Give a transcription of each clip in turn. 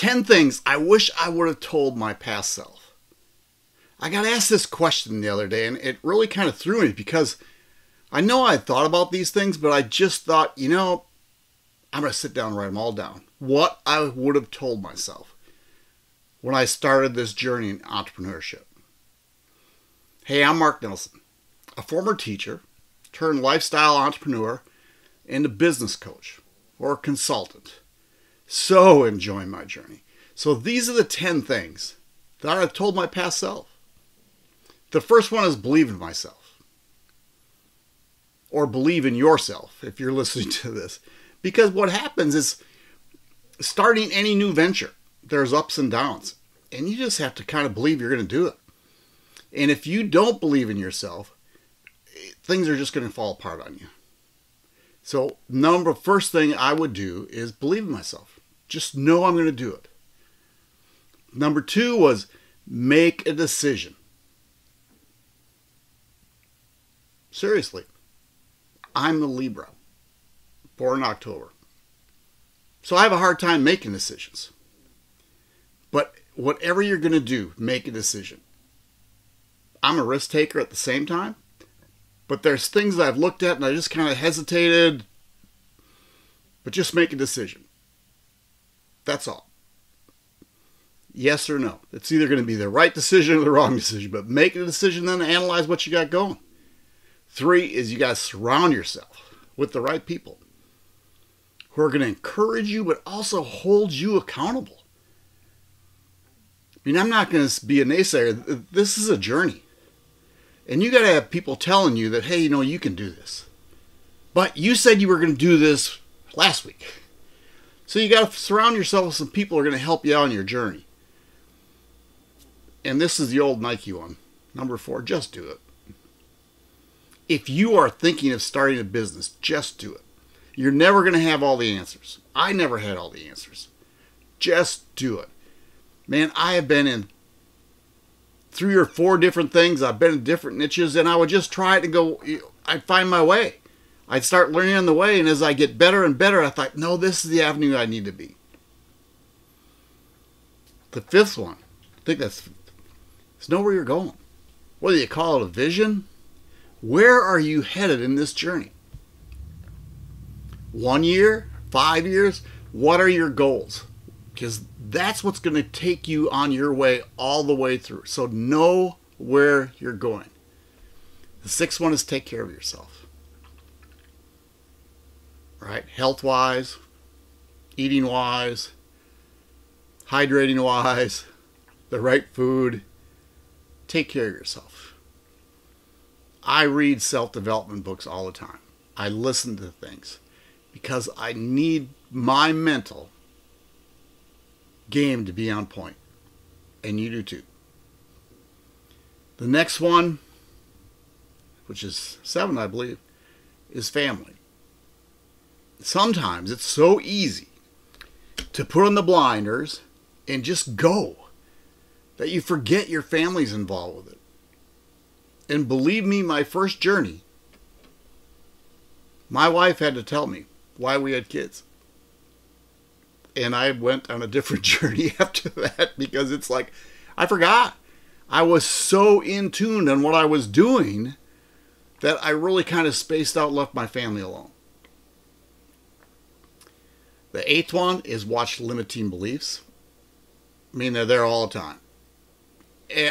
10 things I wish I would have told my past self. I got asked this question the other day, and it really kind of threw me because I know I thought about these things, but I just thought, you know, I'm going to sit down and write them all down. What I would have told myself when I started this journey in entrepreneurship. Hey, I'm Mark Nelson, a former teacher turned lifestyle entrepreneur and a business coach or consultant. So enjoying my journey. So these are the 10 things that I've told my past self. The first one is believe in myself. Or believe in yourself if you're listening to this. Because what happens is starting any new venture, there's ups and downs. And you just have to kind of believe you're going to do it. And if you don't believe in yourself, things are just going to fall apart on you. So first thing I would do is believe in myself. Just know I'm going to do it. Number two was make a decision. Seriously, I'm a Libra, born in October. So I have a hard time making decisions. But whatever you're going to do, make a decision. I'm a risk taker at the same time, but there's things that I've looked at and I just kind of hesitated, but just make a decision. That's all. Yes or no. It's either going to be the right decision or the wrong decision, but make a decision then and analyze what you got going. Three is you got to surround yourself with the right people who are going to encourage you but also hold you accountable. I mean, I'm not going to be a naysayer. This is a journey. And you got to have people telling you that, hey, you know, you can do this. But you said you were going to do this last week. So you got to surround yourself with some people who are going to help you out on your journey. And this is the old Nike one. Number four, just do it. If you are thinking of starting a business, just do it. You're never going to have all the answers. I never had all the answers. Just do it. Man, I have been in 3 or 4 different things. I've been in different niches, and I would just try it and go, I'd find my way. I'd start learning on the way, and as I get better and better, I thought, no, this is the avenue I need to be. The fifth one, I think it's know where you're going. Whether you call it a vision, where are you headed in this journey? 1 year, 5 years, what are your goals? Because that's what's going to take you on your way all the way through. So know where you're going. The sixth one is take care of yourself. Right? Health-wise, eating-wise, hydrating-wise, the right food. Take care of yourself. I read self-development books all the time. I listen to things because I need my mental game to be on point. And you do too. The next one, which is 7, I believe, is family. Sometimes it's so easy to put on the blinders and just go that you forget your family's involved with it. And believe me, my first journey, my wife had to tell me why we had kids. And I went on a different journey after that because it's like, I forgot. I was so in tune on what I was doing that I really kind of spaced out, left my family alone. The 8th one is watch limiting beliefs. I mean, they're there all the time.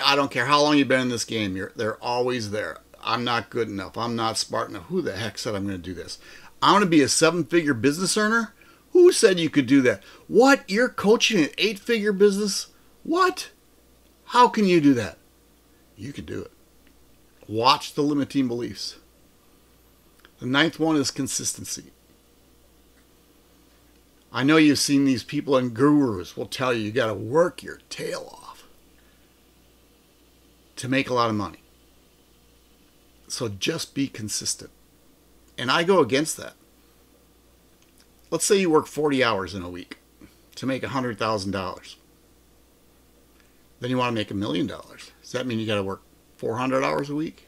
I don't care how long you've been in this game. They're always there. I'm not good enough. I'm not smart enough. Who the heck said I'm going to do this? I'm going to be a 7-figure business earner? Who said you could do that? What? You're coaching an 8-figure business? What? How can you do that? You can do it. Watch the limiting beliefs. The 9th one is consistency. I know you've seen these people and gurus will tell you got to work your tail off to make a lot of money. So just be consistent. And I go against that. Let's say you work 40 hours in a week to make $100,000. Then you want to make $1 million. Does that mean you got to work 400 hours a week?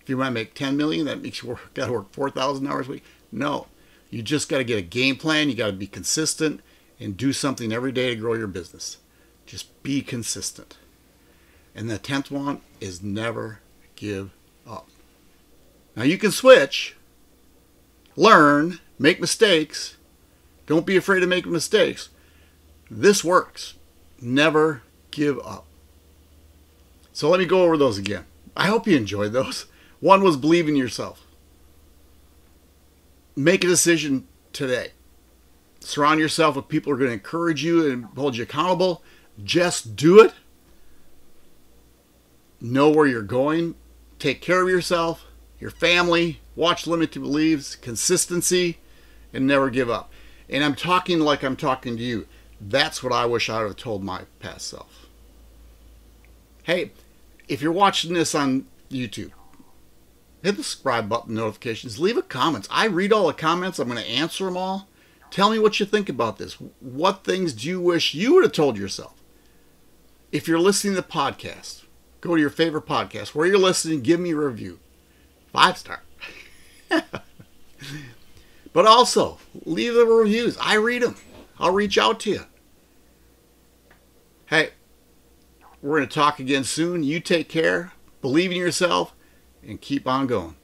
If you want to make 10 million, that makes you got to work 4,000 hours a week? No. You just got to get a game plan. You got to be consistent and do something every day to grow your business. Just be consistent. And the 10th one is never give up. Now you can switch, learn, make mistakes. Don't be afraid of making mistakes. This works. Never give up. So let me go over those again. I hope you enjoyed those. One was believe in yourself. Make a decision today. Surround yourself with people who are going to encourage you and hold you accountable. Just do it. Know where you're going. Take care of yourself, your family. Watch Limit to Believe's, consistency, and never give up. And I'm talking like I'm talking to you. That's what I wish I would have told my past self. Hey, if you're watching this on YouTube, hit the subscribe button, notifications, leave a comment. I read all the comments. I'm going to answer them all. Tell me what you think about this. What things do you wish you would have told yourself? If you're listening to the podcast, go to your favorite podcast. Where you're listening, give me a review. 5-star. But also, leave the reviews. I read them. I'll reach out to you. Hey, we're going to talk again soon. You take care. Believe in yourself and keep on going.